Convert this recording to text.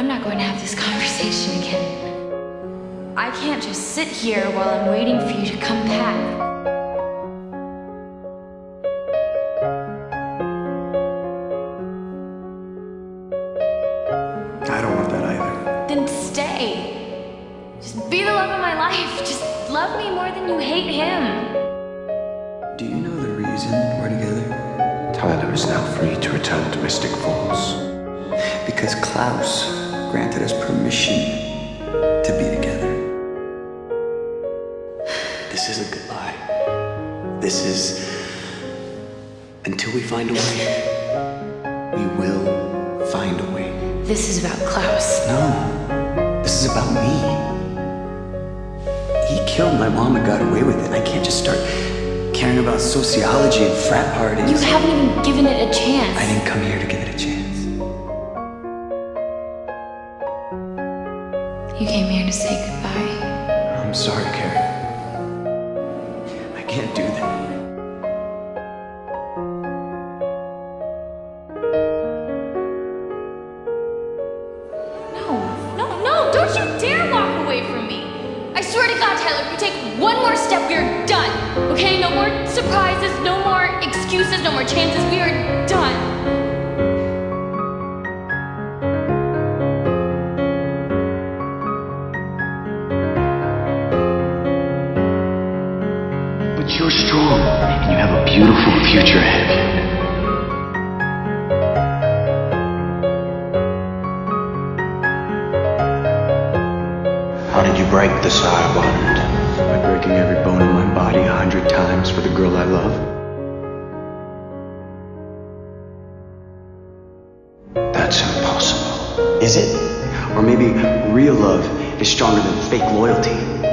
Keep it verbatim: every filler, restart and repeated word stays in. I'm not going to have this conversation again. I can't just sit here while I'm waiting for you to come back. I don't want that either. Then stay. Just be the love of my life. Just love me more than you hate him. Do you know the reason we're together? Tyler is now free to return to Mystic Falls. Because Klaus granted us permission to be together. This isn't goodbye. This is... until we find a way, we will find a way. This is about Klaus. No, this is about me. He killed my mom and got away with it. I can't just start caring about sociology and frat parties. You haven't even given it a chance. I didn't come here to give it a chance. You came here to say goodbye. I'm sorry, Carrie. I can't do that. Tyler, if you take one more step, we are done, okay? No more surprises, no more excuses, no more chances. We are done. But you're strong, and you have a beautiful future ahead. How did you break the sour bond? By breaking every bone in my body a hundred times for the girl I love? That's impossible. Is it? Or maybe real love is stronger than fake loyalty.